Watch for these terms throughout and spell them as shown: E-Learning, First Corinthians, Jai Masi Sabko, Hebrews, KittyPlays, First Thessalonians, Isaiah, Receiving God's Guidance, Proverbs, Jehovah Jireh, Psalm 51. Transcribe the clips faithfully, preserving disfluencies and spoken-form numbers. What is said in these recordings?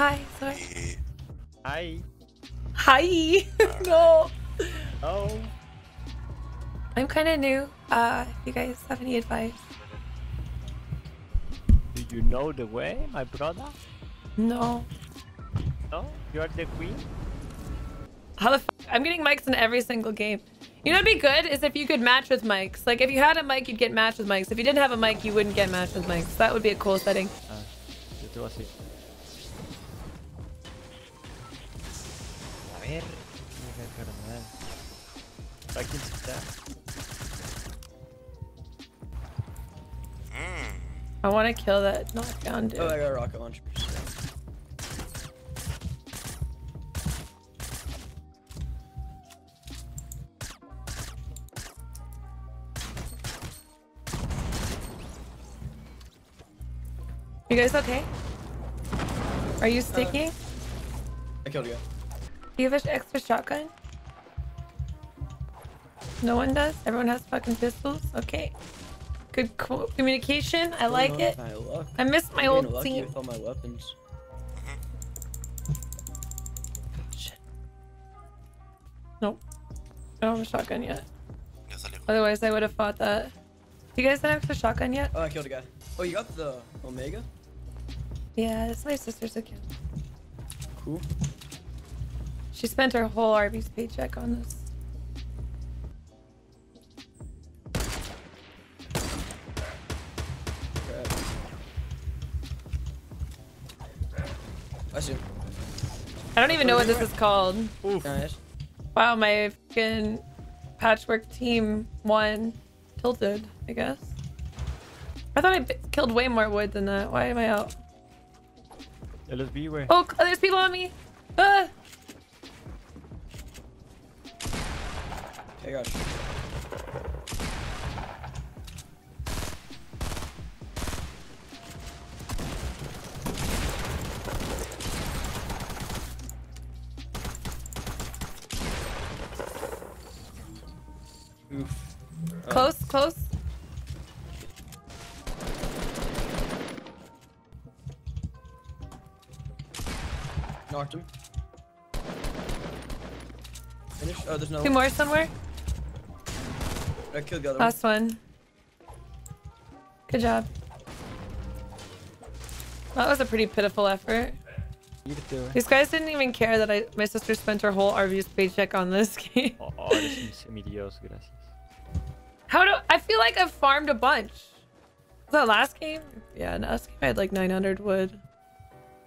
Hi, sorry. Hi. Hi. No. Oh. I'm kind of new. Uh, if you guys have any advice. Do you know the way, my brother? No. No? You're the queen? How the f I'm getting mics in every single game. You know what'd be good is if you could match with mics. Like if you had a mic, you'd get matched with mics. If you didn't have a mic, you wouldn't get matched with mics. That would be a cool setting. Uh, it was it. A ver. I can see that. Mm. I want to kill that knockdown dude. Oh, I got a rocket launcher. You guys okay? Are you sticky? Uh, I killed you. Do you have an extra shotgun? No one does? Everyone has fucking pistols? Okay. Good co communication. I, I like it. I, I missed my I'm old lucky team. With all my weapons. Shit. Nope. I don't have a shotgun yet. Otherwise, I would have fought that. You guys don't have the shotgun yet? Oh, I killed a guy. Oh, you got the Omega? Yeah, that's my sister's account. Cool. She spent her whole Arby's paycheck on this. I see. I don't even know what this is called. Oof. Wow, my fucking patchwork team won. Tilted, I guess. I thought I killed way more wood than that. Why am I out? L S B, where? Oh, there's people on me! Ah! Hey, gosh. Oof. Close, uh, close. Knocked him. Finish. Oh, there's no. Two more somewhere. I killed the other one. Last one. Good job. That was a pretty pitiful effort. You could do it. These guys didn't even care that I, my sister spent her whole Arby's paycheck on this game. Oh, oh, this is mediocre, gracias. How do I feel like I've farmed a bunch? Was that last game? Yeah, last game I had like nine hundred wood.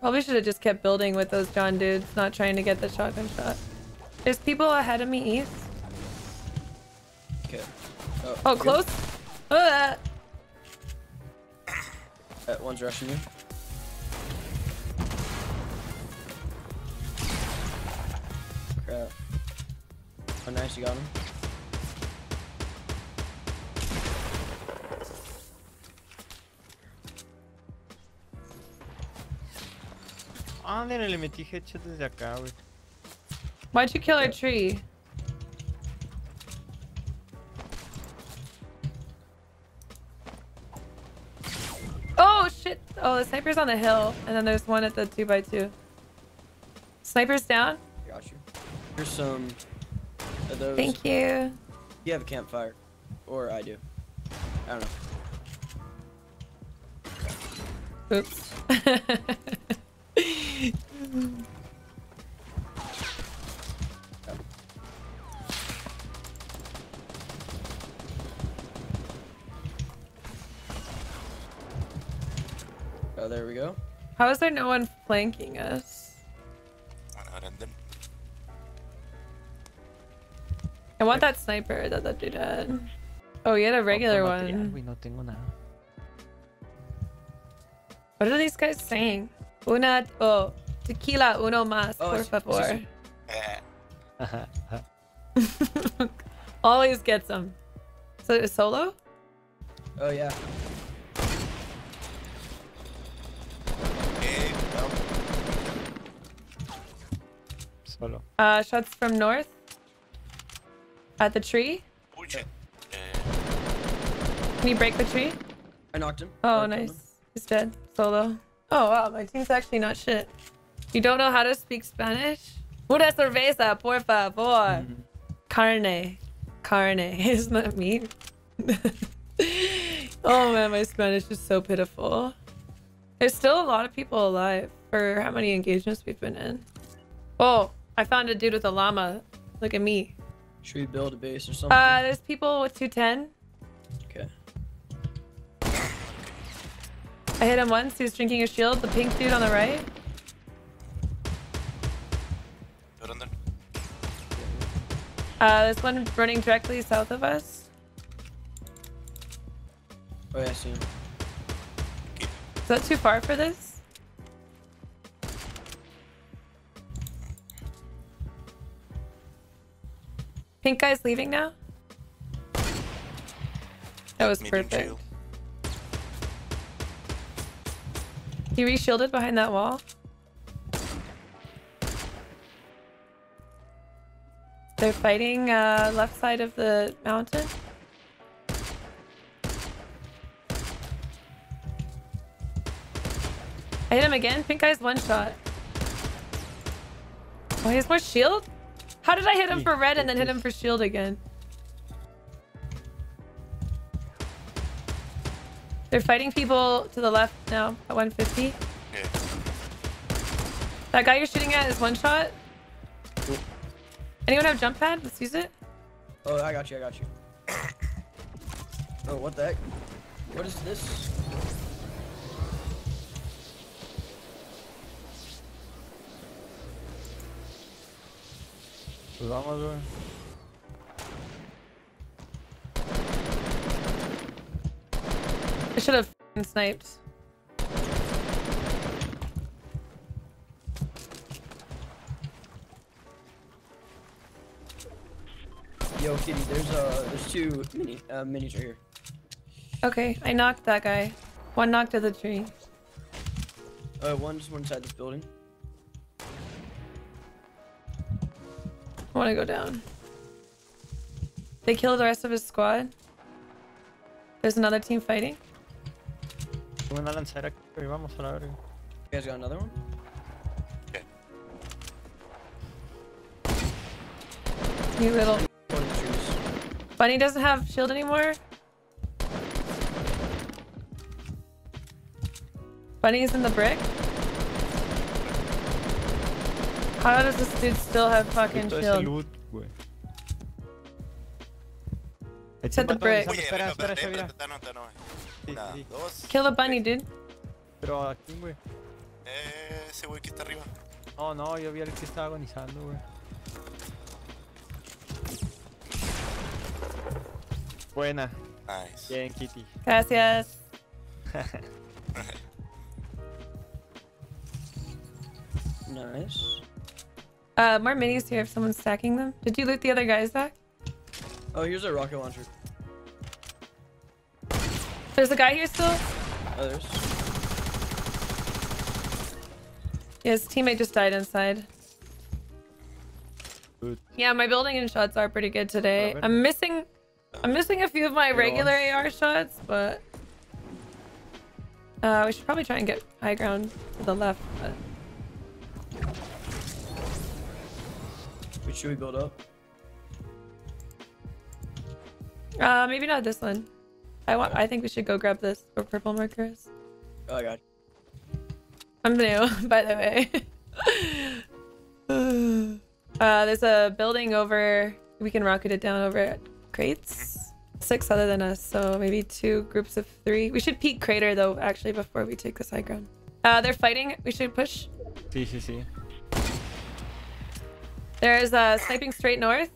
Probably should have just kept building with those John dudes, not trying to get the shotgun shot. There's people ahead of me east. Okay. Oh, oh close. Uh. Uh, one's rushing you. Crap. Oh, nice, you got him. Why'd you kill our tree? Oh shit! Oh, the sniper's on the hill, and then there's one at the two by two. Sniper's down. Got you. Here's some of those. Thank you. You have a campfire, or I do. I don't know. Oops. Oh, there we go. How is there no one flanking us? I want that sniper that that dude had. Oh, you had a regular one. What are these guys saying? Una, oh, tequila, uno más, oh, por favor. Always gets them. So it was solo? Oh, yeah. Solo. Uh, shots from north. At the tree. Can you break the tree? I knocked him. Oh, knocked nice. Him. He's dead. Solo. Oh wow, my team's actually not shit. You don't know how to speak Spanish? Una cerveza, por favor. Mm-hmm. Carne. Carne. Isn't that meat? Oh man, my Spanish is so pitiful. There's still a lot of people alive for how many engagements we've been in. Oh, I found a dude with a llama. Look at me. Should we build a base or something? Uh, there's people with two ten. Okay. I hit him once. He was drinking a shield. The pink dude on the right. Uh, there's one running directly south of us. Oh yeah, I see him. Is that too far for this? Pink guy's leaving now? That was perfect. He re-shielded behind that wall. They're fighting uh, left side of the mountain. I hit him again. Pink guy's one shot. Oh, he has more shield? How did I hit him for red and then hit him for shield again? They're fighting people to the left now at one fifty. Yeah. That guy you're shooting at is one shot. Cool. Anyone have jump pad? Let's use it. Oh, I got you. I got you. Oh, what the heck? What is this? Llama. I should have f***ing sniped. Yo, Kitty, there's uh, there's two mini, uh, minis right here. Okay, I knocked that guy. One knocked at the tree. Uh, one just went inside this building. I want to go down. They killed the rest of his squad. There's another team fighting. You guys got another one? Yeah. You little. Bunny doesn't have shield anymore. Bunny's in the brick. How does this dude still have fucking shield? It's at the brick. Kill the bunny, dude. Oh no, yo vi al que estaba agonizando, güey. Buena. Nice. Bien, Kitty. Gracias. Nice. Uh, more minis here if someone's stacking them. Did you loot the other guys, Zach? Oh, here's a rocket launcher. There's a guy here still? Oh, there's. Yeah, his teammate just died inside. Good. Yeah, my building and shots are pretty good today. I'm missing... I'm missing a few of my regular A R shots, but uh, we should probably try and get high ground to the left. But which should we build up? Uh, maybe not this one. I want. I think we should go grab this or purple markers. Oh my god. I'm new, by the way. uh, there's a building over. We can rocket it down over at crates. Six other than us, so maybe two groups of three. We should peek crater though, actually, before we take this high ground. Uh, they're fighting. We should push. See, see, see. There's uh, sniping straight north.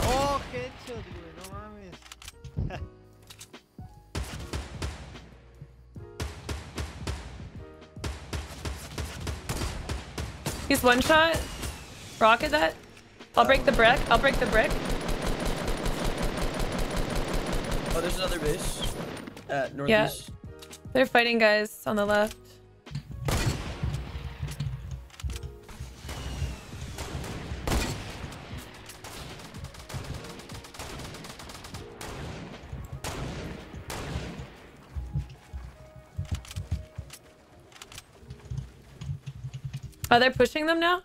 Oh, qué hecho, dude. No mames. He's one shot. Rocket that. I'll break the brick. I'll break the brick. Oh, there's another base. Uh, northeast. Yeah. They're fighting guys on the left. Are they pushing them now?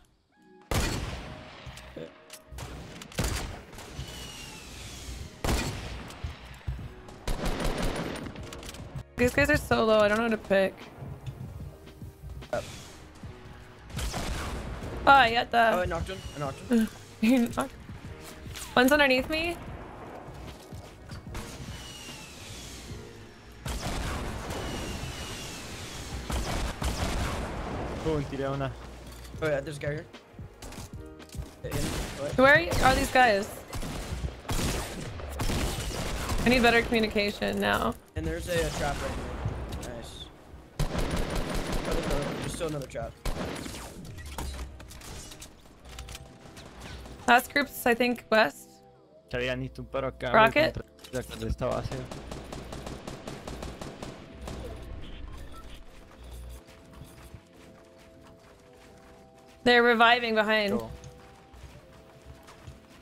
These guys are so low, I don't know what to pick. Oh, I got that. Oh, I knocked him. I knocked him. You knocked. One's underneath me. Oh, yeah, there's a guy here. Where are, you, are these guys? I need better communication now. And there's a, a trap right here. Nice. Oh, there's, another, there's still another trap. Last group's, I think, west. Rocket? They're reviving behind. Cool.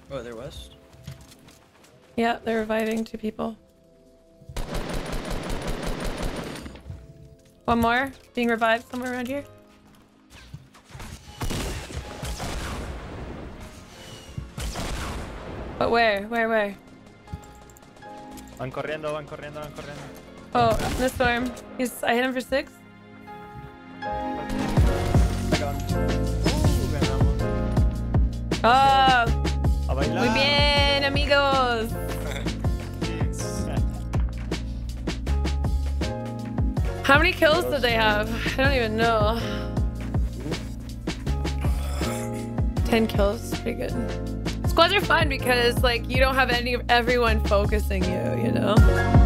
Oh, they're west? Yeah, they're reviving two people. One more being revived somewhere around here. But where? Where? Where? Van corriendo, van corriendo, van corriendo. Oh, in the storm. He's. I hit him for six. Oh, muy bien, amigos. How many kills did they have? I don't even know. ten kills, pretty good. Squads are fun because, like, you don't have any of everyone focusing you, you know?